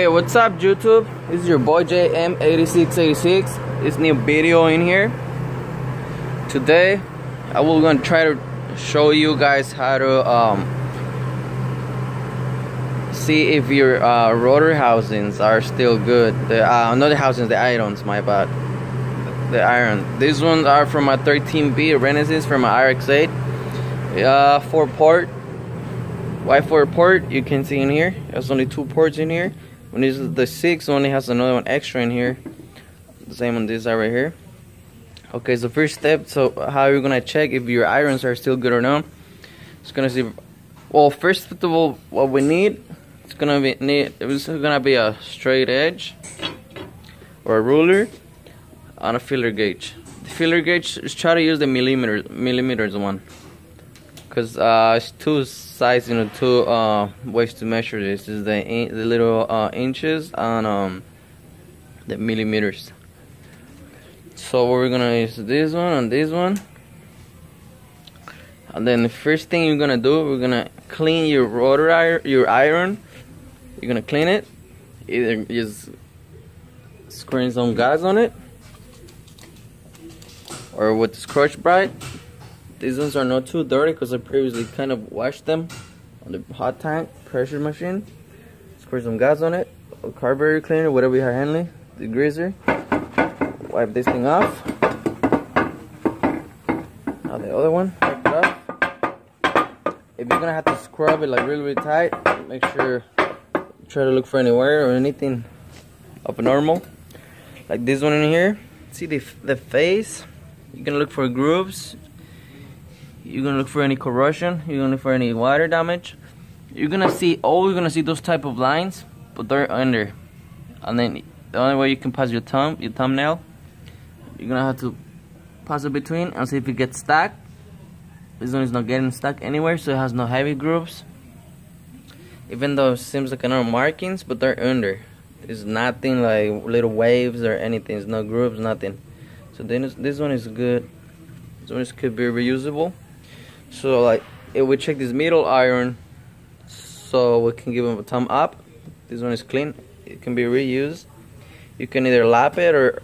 Hey, what's up YouTube? This is your boy JM8686. This new video in here. Today I will gonna try to show you guys how to see if your rotor housings are still good. The not the housings, the irons, my bad. The iron. These ones are from a 13B Renesis from a RX-8. 4-port. Why 4-port? You can see in here. There's only 2 ports in here. When this is the 6 one, it has another one extra in here. The same on this side right here. Okay, so first step. So how you're gonna check if your irons are still good or not? It's gonna see. Well, first of all, what we need, it's gonna be a straight edge or a ruler on a filler gauge. The filler gauge is try to use the millimeters one. Cause it's two sides, you know, two ways to measure this. Is the little inches and the millimeters. So we're gonna use this one and this one. And then the first thing you're gonna do, we're gonna clean your rotor iron. You're gonna clean it. Either just squirting some gas on it, or with the Scotch Brite. These ones are not too dirty because I previously kind of washed them on the hot tank pressure machine. Squirt some gas on it, a carburetor cleaner, whatever you have handy, degreaser. Wipe this thing off. Now the other one, wipe it off. If you're gonna have to scrub it like really, really tight, make sure you try to look for any wire or anything abnormal. Like this one in here. See the face. You're gonna look for grooves. You're gonna look for any corrosion. You're gonna look for any water damage. You're gonna see those type of lines, but they're under. And then the only way you can pass your thumbnail, you're gonna have to pass it between and see if it gets stuck. This one is not getting stuck anywhere, so it has no heavy grooves. Even though it seems like another markings, but they're under. There's nothing like little waves or anything. There's no grooves, nothing. So then this one is good. This one could be reusable. So like if we check this middle iron, so we can give them a thumb up. This one is clean, it can be reused. You can either lap it or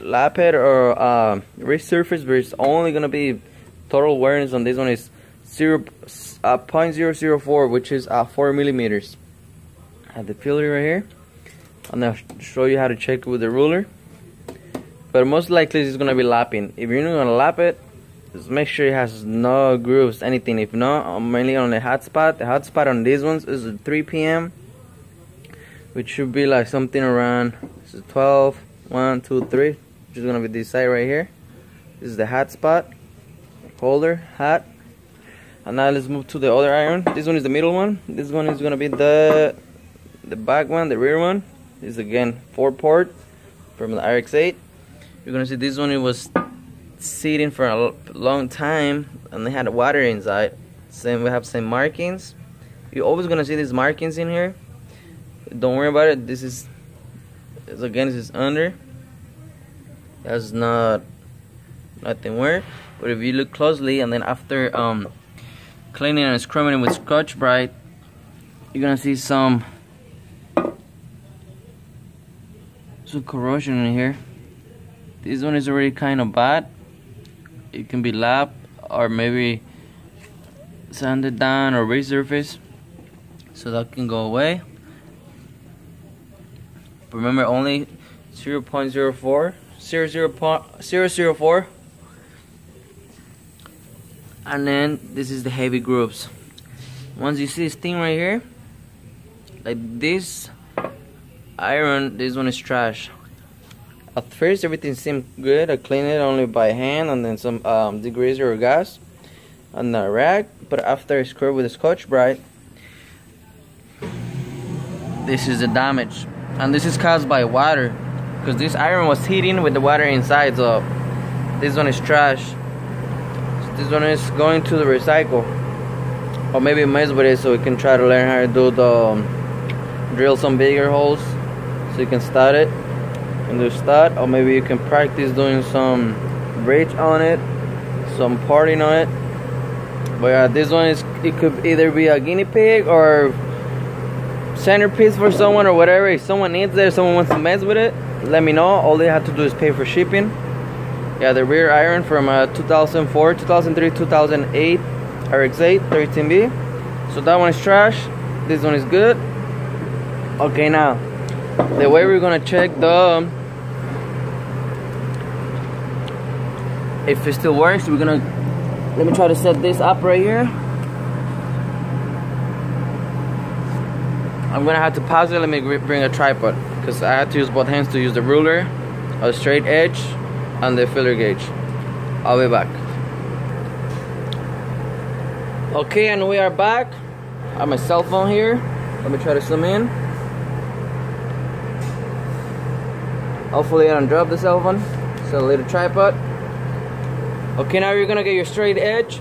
resurface, but it's only gonna be total awareness on this one is 0.004, which is 4 millimeters. Have the filler right here. I'm gonna show you how to check with the ruler. But most likely it's gonna be lapping. If you're not gonna lap it, just make sure it has no grooves, anything. If not, mainly on the hot spot. The hot spot on these ones is 3 p.m. which should be like something around 12, 1, 2, 3. Which is gonna be this side right here. This is the hot spot. Colder, hot. And now let's move to the other iron. This one is the middle one. This one is gonna be the back one, the rear one. This is again 4-port from the RX-8. You're gonna see this one, it was sitting for a long time and they had water inside. Same, we have same markings. You're always gonna see these markings in here. Don't worry about it. This is under. That's not nothing weird. But if you look closely, and then after cleaning and scrubbing it with Scotch Brite, you're gonna see some corrosion in here. This one is already kind of bad. It can be lapped or maybe sanded down or resurfaced, so that can go away. Remember, only 0.004, and then this is the heavy grooves. Once you see this thing right here, like this iron, this one is trash. At first everything seemed good. I cleaned it only by hand and then some degreaser or gas on the rack, but after I scrubbed with a Scotch Brite, this is the damage. And this is caused by water, because this iron was heating with the water inside, so this one is trash. So this one is going to the recycle, or maybe mess with it so we can try to learn how to do the drill some bigger holes so you can start it and do start, or maybe you can practice doing some bridge on it, some parting on it. But yeah, this one is, it could either be a guinea pig or centerpiece for someone or whatever. If someone needs it, if someone wants to mess with it, let me know. All they have to do is pay for shipping. Yeah, the rear iron from 2004, 2003, 2008 RX-8 13B. So that one is trash. This one is good. Okay, now the way we're gonna check the if it still works, we're gonna let me try to set this up right here. I'm gonna have to pause it. Let me bring a tripod because I had to use both hands to use the ruler, a straight edge, and the filler gauge. I'll be back. Okay, and we are back. I have my cell phone here. Let me try to zoom in. Hopefully I don't drop the cell phone. It's a little tripod. Okay, now you're gonna get your straight edge.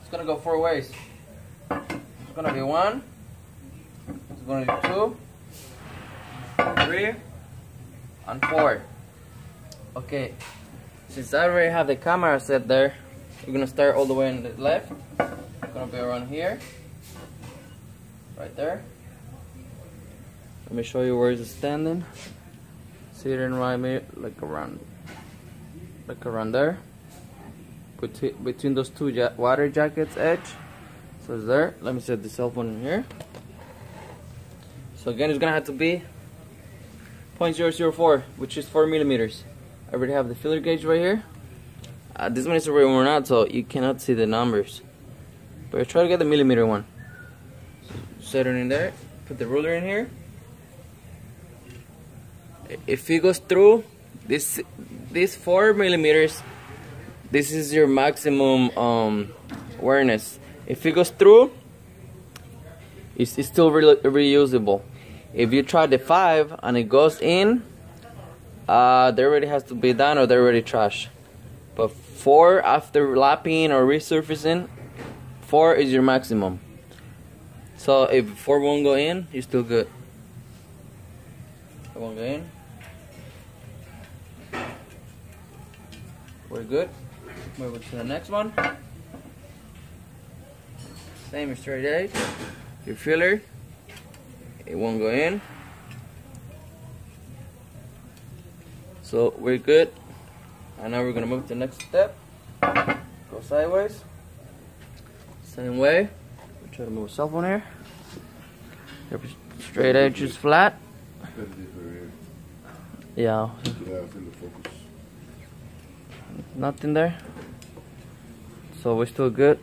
It's gonna go four ways. It's gonna be one. It's gonna be two. Three. And four. Okay. Since I already have the camera set there, we're gonna start all the way on the left. It's gonna be around here. Right there. Let me show you where it's standing. See it in right here, like around there. Between those two water jackets edge. So it's there. Let me set the cell phone in here. So again, it's gonna have to be 0.004, which is 4 millimeters. I already have the filler gauge right here. This one is already worn out, so you cannot see the numbers. But I try to get the millimeter one. So set it in there. Put the ruler in here. If it goes through this 4 millimeters, this is your maximum awareness. If it goes through, it's still reusable. If you try the 5 and it goes in, they already has to be done or they're already trash. But 4 after lapping or resurfacing, 4 is your maximum. So if 4 won't go in, you're still good. It won't go in. We're good. Move it to the next one. Same straight edge. Your filler. It won't go in. So we're good. And now we're gonna move to the next step. Go sideways. Same way. We'll try to move a cell phone here. Straight edge is flat. Yeah. Nothing there. So we're still good.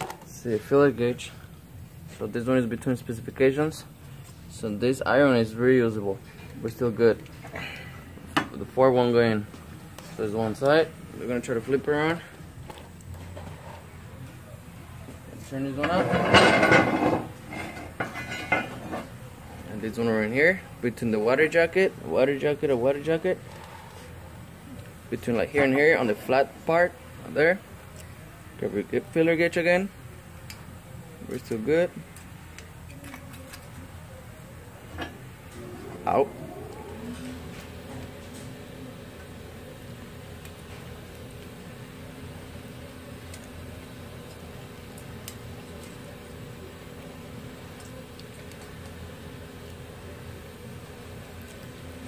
Let's see, filler gauge. So this one is between specifications. So this iron is reusable. We're still good. The 4 won't go in. So there's one side. We're gonna try to flip it around. Turn this one up. And this one right here. Between the water jacket. Between like here and here on the flat part there. Grab your filler gauge again. We're still good. Out.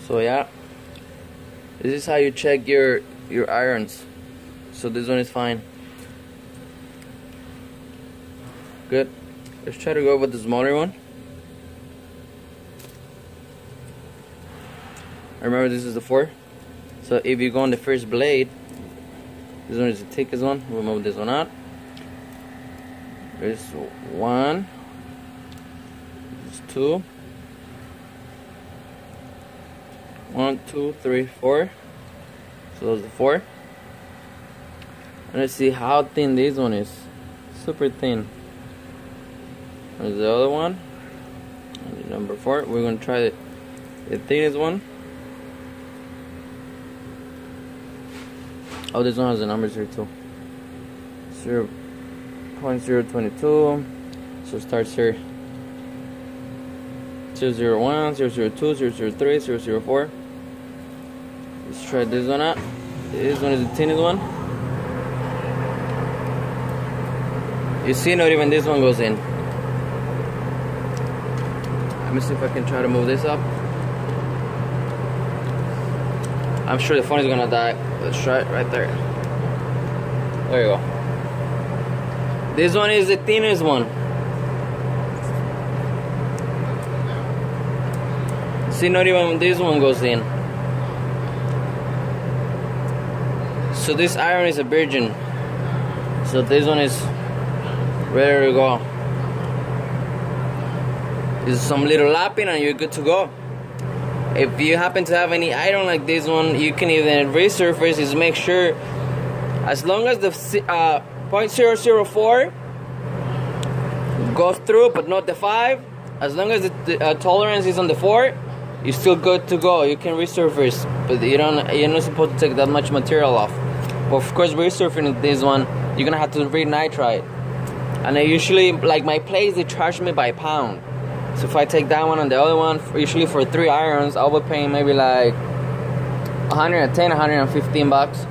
So yeah. This is how you check your irons. So this one is fine. Good. Let's try to go with the smaller one. Remember, this is the 4. So if you go on the first blade, this one is the thickest one. We'll move this one out. There's 1. There's 2. 1, 2, 3, 4. So those are the 4. And let's see how thin this one is. Super thin. There's the other one. And number 4. We're gonna try the thinnest one. Oh, this one has the numbers here too. 0.022. So it starts here. 001, 002, 003, 004. Let's try this one out. This one is the thinnest one. You see, not even this one goes in. Let me see if I can try to move this up. I'm sure the phone is gonna die. Let's try it right there. There you go. This one is the thinnest one. See, not even this one goes in. So this iron is a virgin. So this one is ready to go. Just some little lapping and you're good to go. If you happen to have any iron like this one, you can even resurface. Is make sure, as long as the 0.004 goes through but not the 5, as long as the tolerance is on the 4, you're still good to go. You can resurface, but you're not supposed to take that much material off. But of course, resurfacing this one, you're gonna have to re-nitrite. And I usually, like my plates, they charge me by pound. So if I take that one and the other one, usually for 3 irons, I'll be paying maybe like 110, 115 bucks.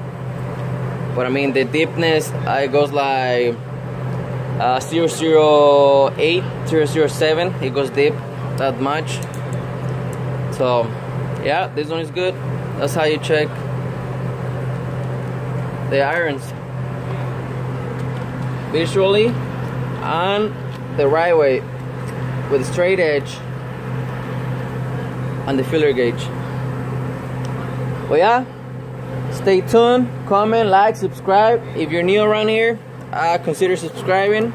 But I mean, the deepness, it goes like 008, 007. It goes deep that much. So yeah, this one is good. That's how you check the irons. Visually and the right way, with a straight edge and the filler gauge. Well, yeah, stay tuned, comment, like, subscribe. If you're new around here, consider subscribing.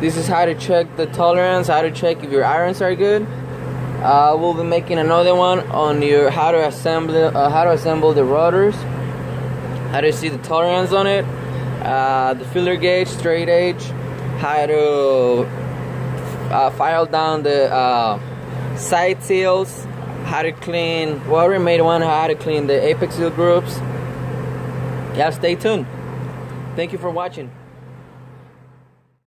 This is how to check the tolerance, how to check if your irons are good. We'll be making another one on your how to assemble the rotors, how to see the tolerance on it, the filler gauge, straight edge, how to file down the side seals, how to clean. We already made one, how to clean the apex seal groups. Yeah, stay tuned. Thank you for watching.